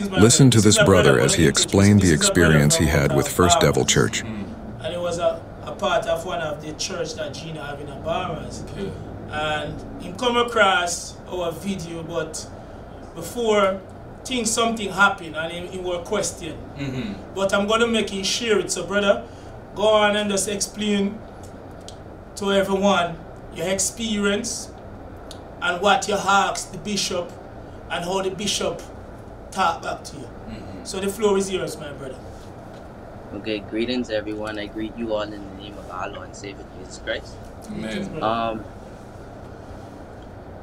Listen to this brother as he explained the experience he had with First Devil Church. And it was a part of one of the church that Gino had in Bahamas. Okay. And he come across our video, but before something happened and he was questioned. Mm-hmm. But I'm going to make him share it. So brother, go on and just explain to everyone your experience and what you asked the bishop and how the bishop talked back to you. Mm-hmm. So the floor is yours, my brother. Okay, greetings everyone. I greet you all in the name of our Lord and Savior Jesus Christ.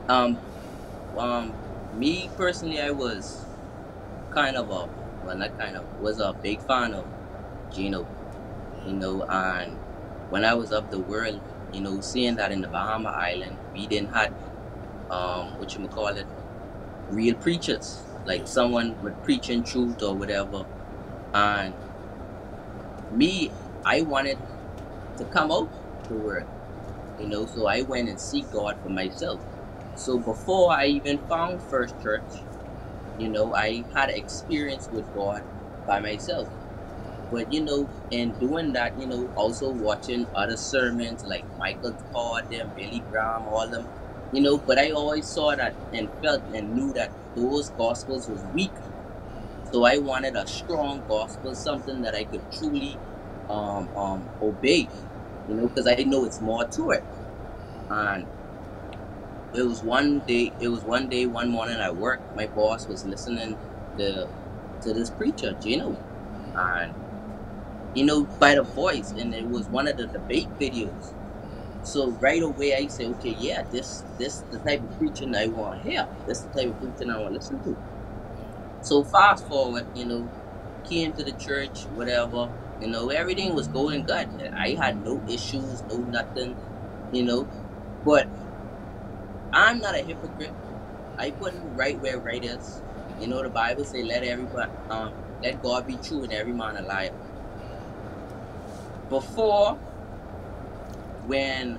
Amen. Me personally, I was a big fan of Gino, you know, and when I was up the world, you know, seeing that in the Bahama Island, we didn't have, real preachers, like someone with preaching truth or whatever. And me, I wanted to come out the world, you know, so I went and seek God for myself. So before I even found First Church, you know, I had experience with God by myself. But, you know, in doing that, you know, also watching other sermons like Michael Todd, them, Billy Graham, all them, you know, but I always saw that and felt and knew that those gospels was weak. So I wanted a strong gospel, something that I could truly obey, you know, because I know it's more to it. And one morning at work, my boss was listening to this preacher, Gino, and, you know, by the voice, and it was one of the debate videos. So right away I said, okay, yeah, this the type of preaching I want to hear. This the type of preaching I want to listen to. So fast forward, you know, came to the church, whatever, you know, everything was going good. I had no issues, no nothing, you know, but I'm not a hypocrite. I put it right where right is. You know, the Bible says, let God be true and every man a liar. Before, when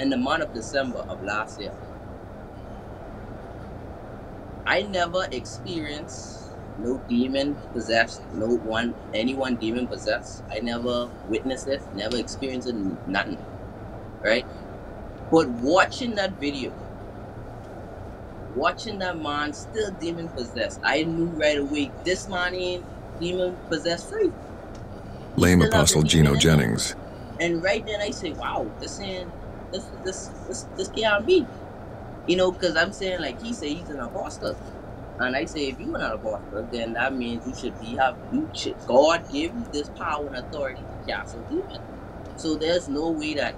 in the month of December of last year, I never experienced no demon possessed, anyone demon possessed. I never witnessed it, never experienced it, nothing, right? But watching that video, watching that man still demon possessed, I knew right away this man ain't demon possessed free. Lame Apostle Gino Jennings. And right then I say, wow, this can't be. You know, because I'm saying, like he said, he's an apostle. And I say, if you're not an apostle, then that means you should be God gave you this power and authority to cast out demons. So there's no way that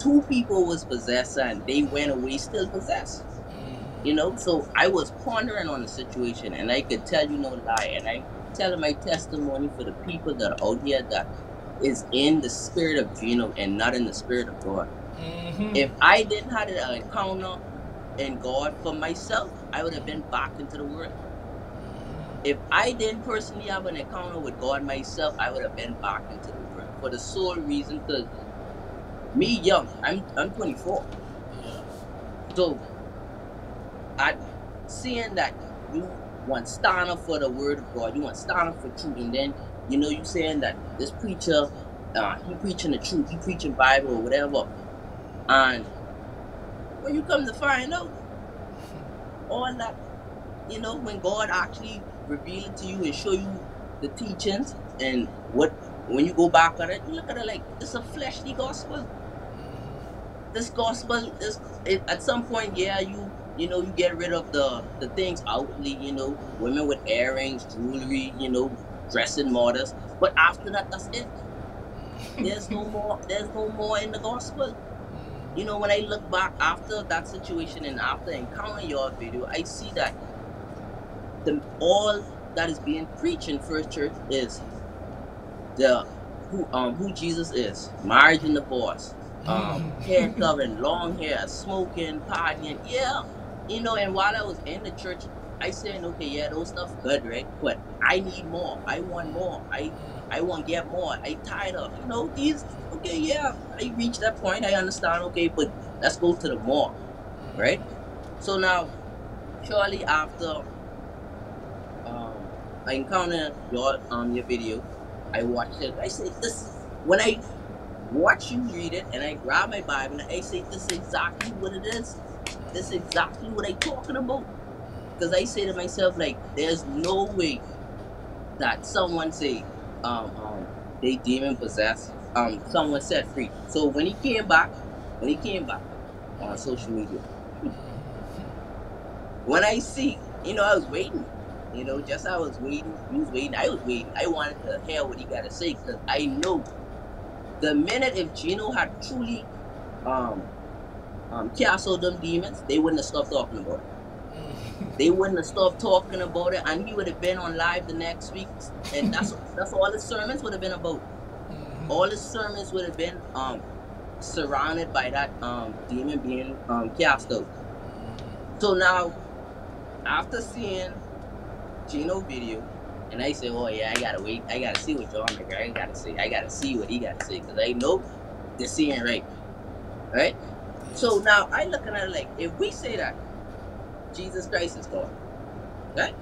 two people was possessed and they went away still possessed, you know. So I was pondering on the situation, and I could tell you no lie, and I tell my testimony for the people that are out here that is in the spirit of Gino and not in the spirit of God. Mm-hmm. If I didn't have an encounter in God for myself, I would have been back into the world. If I didn't personally have an encounter with God myself, I would have been back into the world for the sole reason because me young, I'm 24. So, seeing that you want to stand up for the word of God, you want to stand up for truth, and then, you know, you saying that this preacher, he preaching the truth, he preaching Bible or whatever, and when you come to find out, all that, you know, when God actually revealed it to you and show you the teachings and what, when you go back at it, you look at it like, it's a fleshly gospel. This gospel is at some point, yeah, you know, you get rid of the things outwardly, you know, women with earrings, jewelry, you know, dressing models. But after that, that's it. There's no more in the gospel. You know, when I look back after that situation and after encountering your video, I see that all that is being preached in First Church is who Jesus is, marriage and divorce, hair covering, long hair, smoking, partying, yeah, you know. And while I was in the church, I said, okay, yeah, those stuff good, right? But I need more. I want more. I want to get more. I tired of, you know, these. Okay, yeah, I reached that point. I understand. Okay, but let's go to the more, right? So now, shortly after I encountered your video. I watched it. I say this when I watch you read it, and I grab my Bible and I say, this is exactly what it is. This is exactly what I'm talking about. Because I say to myself, like, there's no way that someone say they demon possessed, someone set free. So when he came back, on social media, when I see, you know, I was waiting. You know, just I was waiting. He was waiting. I was waiting. I wanted to hear what he got to say, because I know the minute if Gino had truly cast out them demons, they wouldn't have stopped talking about it. They wouldn't have stopped talking about it, and he would have been on live the next week, and that's all his sermons would have been about. All his sermons would have been surrounded by that demon being cast out. So now, after seeing Gino video, and I say, oh yeah, I gotta wait, I gotta see what John McGregor gotta say, I gotta see what he gotta say, because I know they're seeing right. Right? So now I looking at it like, if we say that Jesus Christ is God, right?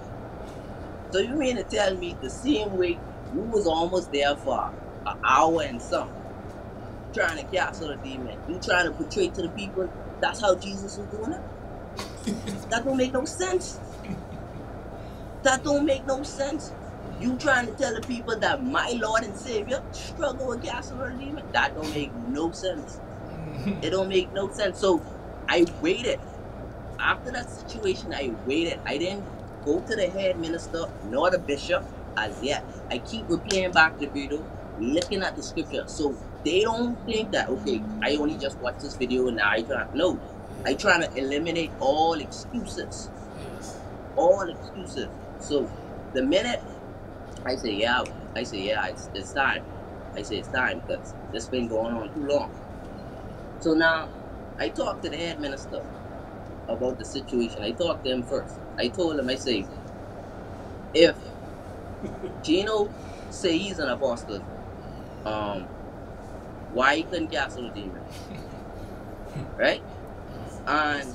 So you mean to tell me the same way you was almost there for an hour and some trying to cast out a demon, you trying to portray to the people that's how Jesus was doing it? That don't make no sense. That don't make no sense. You trying to tell the people that my Lord and Savior struggle with casting out a demon? That don't make no sense. It don't make no sense. So I waited. After that situation, I waited. I didn't go to the head minister nor the bishop as yet. I keep replaying back the video, looking at the scripture. So they don't think that, okay, I only just watched this video and now I try. No, I try to eliminate all excuses. All excuses. So the minute I say, yeah, it's time. I say it's time, because this been going on too long. So now I talked to the head minister about the situation. I talked to him first. I told him, I say, if Gino say he's an apostle, why he couldn't cast out a demon? Right? And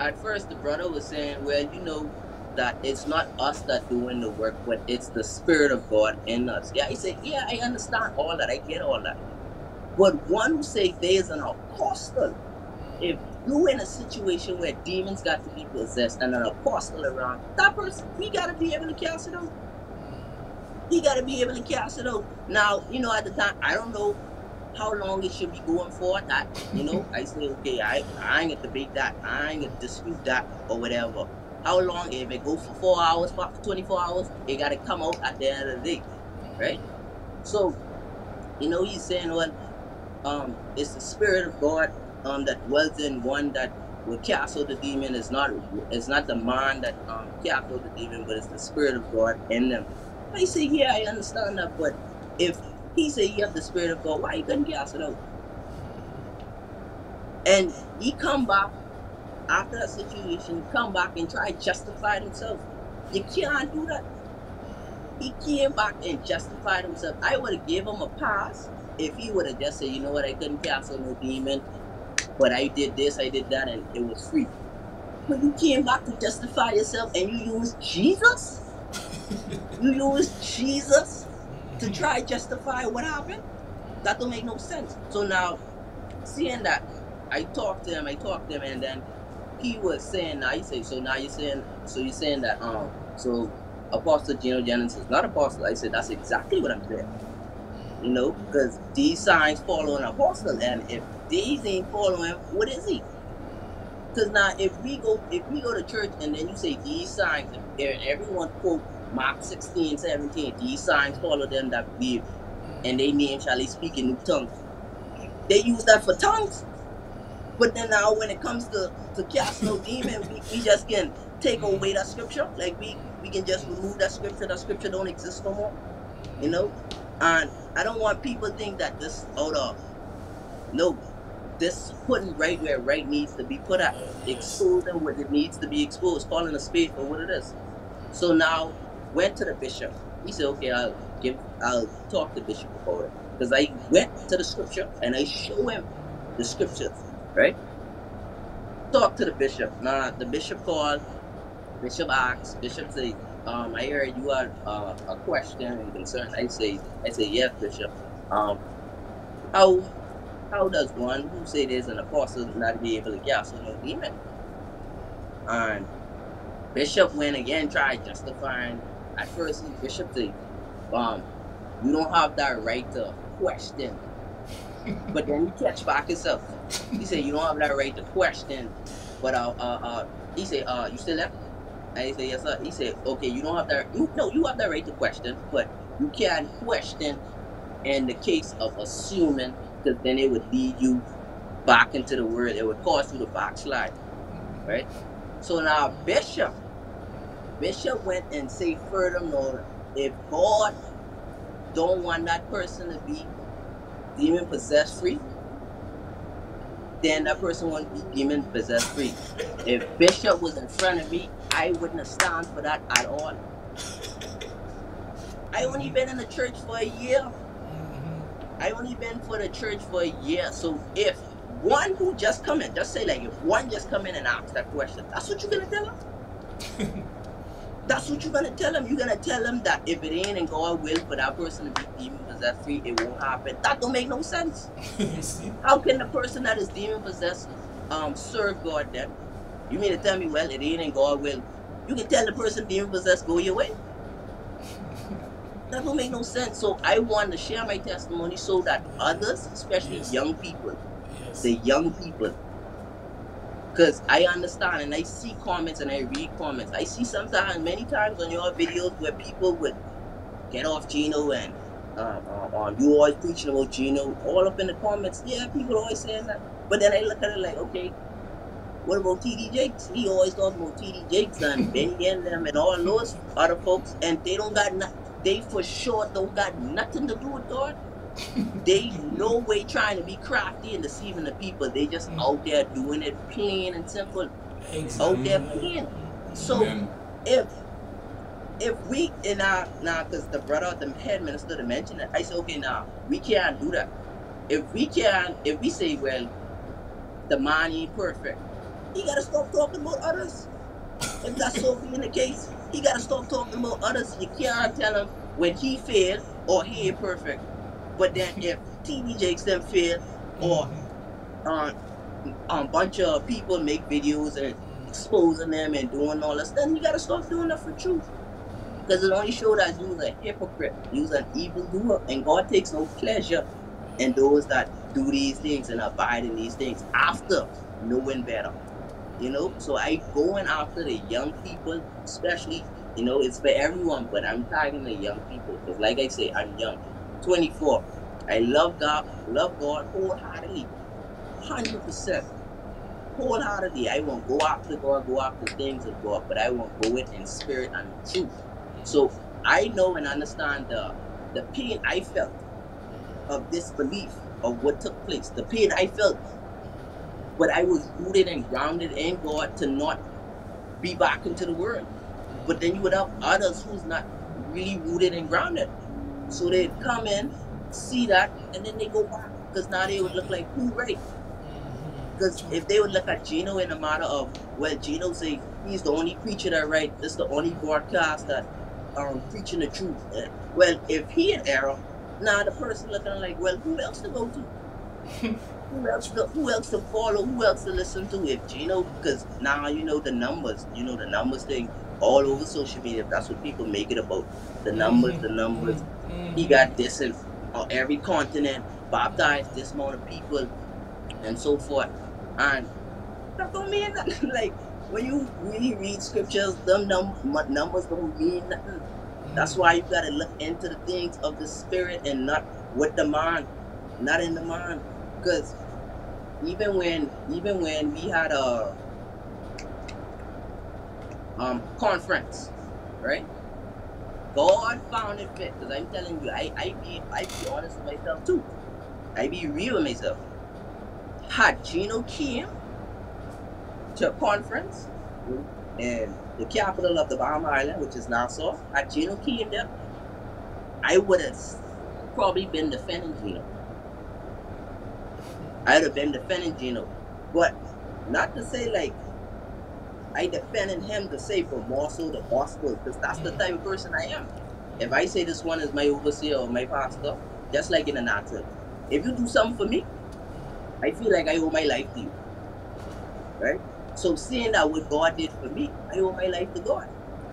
at first the brother was saying, well, you know, that it's not us that doing the work, but it's the Spirit of God in us. Yeah, he said, yeah, I understand all that. I get all that. But one who say there's an apostle, if you in a situation where demons got to be possessed and an apostle around, that person, we got to be able to cast it out. He got to be able to cast it out. Now, you know, at the time, I don't know how long it should be going for that. You know, I say, okay, I ain't going to debate that. I ain't going to dispute that or whatever. How long, if it goes for 4 hours, 24 hours, it got to come out at the end of the day, right? So, you know, he's saying, well, it's the Spirit of God that dwells in one that will cast out the demon. It's not the man that cast out the demon, but it's the Spirit of God in them. I say, yeah, I understand that, but if he say you have the Spirit of God, why you couldn't cast it out? And he come back, after that situation, come back and try to justify himself. You can't do that. He came back and justified himself. I would have given him a pass if he would have just said, you know what, I couldn't cast out no demon, but I did this, I did that, and it was free. But you came back to justify yourself, and you used Jesus? You used Jesus to try to justify what happened? That don't make no sense. So now, seeing that, I talked to him, and then he was saying, now he say, so now you're saying, so you're saying that so Apostle Gino Jennings is not apostle. I said, that's exactly what I'm saying. You know, because these signs follow an apostle, and if these ain't following, what is he? Because now if we go to church and then you say these signs, and everyone quote Mark 16, 17, these signs follow them that believe, and they name shall they speak in new tongues. They use that for tongues. But then now when it comes to cast no demon, we just can take away that scripture. Like we can just remove that scripture. That scripture don't exist no more. You know? And I don't want people to think that this out of no, this putting right where right needs to be put at. Exposing what it needs to be exposed, calling a spade for what it is. So now went to the bishop. He said, okay, I'll talk to the bishop about it. Because I went to the scripture and I show him the scriptures. Right? Talk to the bishop. Nah, the bishop called, bishop asked, bishop said, I heard you had a question and concern. I say yes, Bishop. How does one who say there's an apostle not be able to cast no demon? And Bishop went again, tried justifying. At first, Bishop said, you don't have that right to question. But then you catch back yourself. He said, you don't have that right to question. But he said, you still there? I said, yes, sir. He said, okay, you don't have that. You have that right to question, but you can't question in the case of assuming, because then it would lead you back into the world. It would cause you to backslide, right? So now Bishop went and said, furthermore, if God don't want that person to be demon possessed free, then that person won't be demon possessed free. If Bishop was in front of me, I wouldn't have stand for that at all. I only been in the church for a year. I only been for the church for a year. So if one who just come in, just say like, if one just come in and ask that question, that's what you're gonna tell him? That's what you're gonna tell him? You're gonna tell him that if it ain't in God's will for that person to be demon possessed free, it won't happen? That don't make no sense. How can the person that is demon possessed serve God then? You mean to tell me, well, it ain't in God's will? You can tell the person demon possessed, go your way? That don't make no sense. So I want to share my testimony so that others, especially young people, the young people, because I understand and I see comments and I read comments. I see sometimes, many times on your videos where people would get off Gino and you always preaching about Gino, all up in the comments. Yeah, people always saying that. But then I look at it like, okay, what about TD Jakes? He always talks about TD Jakes and Benny and them and all those other folks, and they don't got nothing. They for sure don't got nothing to do with God. They no way trying to be crafty and deceiving the people. They just out there doing it plain and simple. Exactly. Out there plain. So if we in our now, because the brother, the head minister, mentioned it, I said, okay, now we can't do that. If we say, well, the man ain't perfect, he gotta stop talking about others. If that's so being the case, he gotta stop talking about others. You can't tell him when he failed or he ain't perfect. But then if TD Jakes them fail, or a bunch of people make videos and exposing them and doing all this, then you gotta stop doing that for truth. Because it only shows that you're a hypocrite, you're an evildoer, and God takes no pleasure in those that do these things and abide in these things after knowing better. You know, so I going after the young people, especially, you know, it's for everyone, but I'm targeting the young people. Because like I say, I'm young. 24. I love God wholeheartedly, 100%, wholeheartedly. I won't go after God, go after things of God, but I won't go it in spirit and truth. So I know and understand the pain I felt of disbelief of what took place, the pain I felt, but I was rooted and grounded in God to not be back into the world. But then you would have others who's not really rooted and grounded. So they'd come in, see that, and then they go back. Because now they would look like, who right? Because if they would look at Gino in a matter of, well, Gino say, he's the only preacher that right, this is the only broadcast that preaching the truth. Well, if he in error, now the person looking like, well, who else to go to? who else to follow? Who else to listen to? If Gino, because now you know the numbers. You know the numbers thing all over social media. If that's what people make it about. The numbers, the numbers. He got this in every continent, baptized this amount of people, and so forth. And that don't mean nothing. Like, when you really read scriptures, them numbers don't mean nothing. That's why you gotta look into the things of the spirit and not with the mind, not in the mind. Because even when we had a conference, right? God found it fit, because I'm telling you, I be honest with myself too. I be real with myself. Had Gino came to a conference in the capital of the Bahama Island, which is Nassau, had Gino came there, I would have probably been defending Gino. I would have been defending Gino. But not to say like I depend on him to say for more so the gospel, because that's the type of person I am. If I say this one is my overseer or my pastor, just like in the natural, if you do something for me, I feel like I owe my life to you, right? So seeing that what God did for me, I owe my life to God.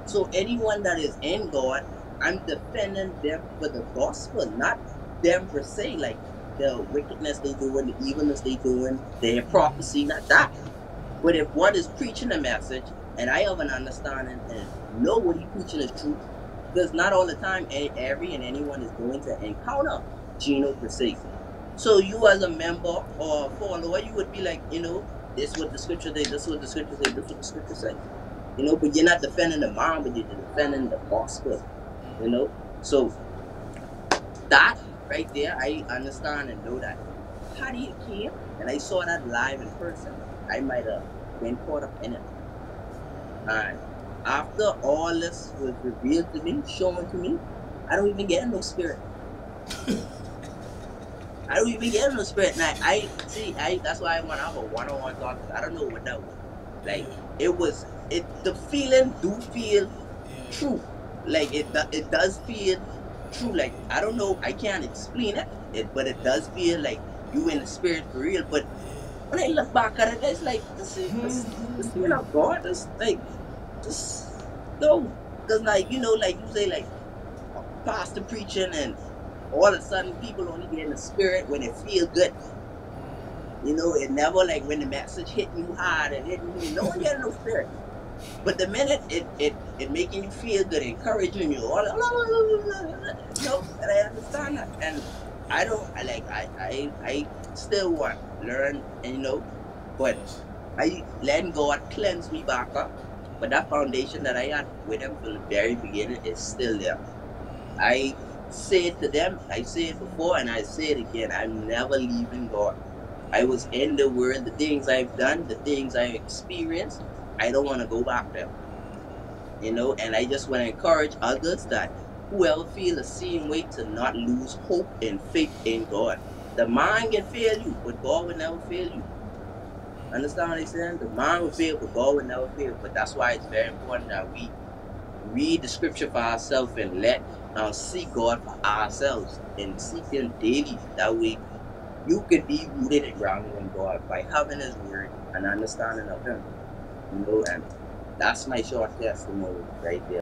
So anyone that is in God, I'm defending them for the gospel, not them per se, like the wickedness they doing, the evilness they doing, their prophecy, not that. But if one is preaching a message, and I have an understanding and know what he's preaching is true, because not all the time every and anyone is going to encounter Gino per se. So you as a member or follower, you would be like, you know, this is what the scripture says, this is what the scripture says, this is what the scripture says. You know, but you're not defending the mom, but you're defending the gospel. You know, so that right there, I understand and know that. How do you care? And I saw that live in person. I might have been caught up in it. And after all this was revealed to me, shown to me, I don't even get no spirit. I don't even get no spirit. Now, I see, that's why I want to have a one-on-one talk. I don't know what that was. Like, it was, the feeling do feel true. Like, it does feel true. Like, I don't know, I can't explain it, but it does feel like you in the spirit for real. But when I look back at it, it's like, this you know, God, this, like, this, no. Because, like, you know, like, you say, like, pastor preaching, and all of a sudden, people only get in the spirit when it feels good. You know, it never, like, when the message hitting you hard and hitting you, no one get in no spirit. But the minute it making you feel good, encouraging you, all blah, blah, blah, blah, blah, you know, and I understand that. And I don't, like, I still want to learn, and, you know, but I let God cleanse me back up. But that foundation that I had with him from the very beginning is still there. I say it to them, I say it before, and I say it again, I'm never leaving God. I was in the world, the things I've done, the things I've experienced, I don't want to go back there, you know, and I just want to encourage others that whoever feel the same way to not lose hope and faith in God. The mind can fail you, but God will never fail you. Understand what I'm saying? The mind will fail, but God will never fail. But that's why it's very important that we read the scripture for ourselves and let seek God for ourselves and seek Him daily. That way you can be rooted and grounded in God by having His word and understanding of Him. You know, and that's my short testimony right there.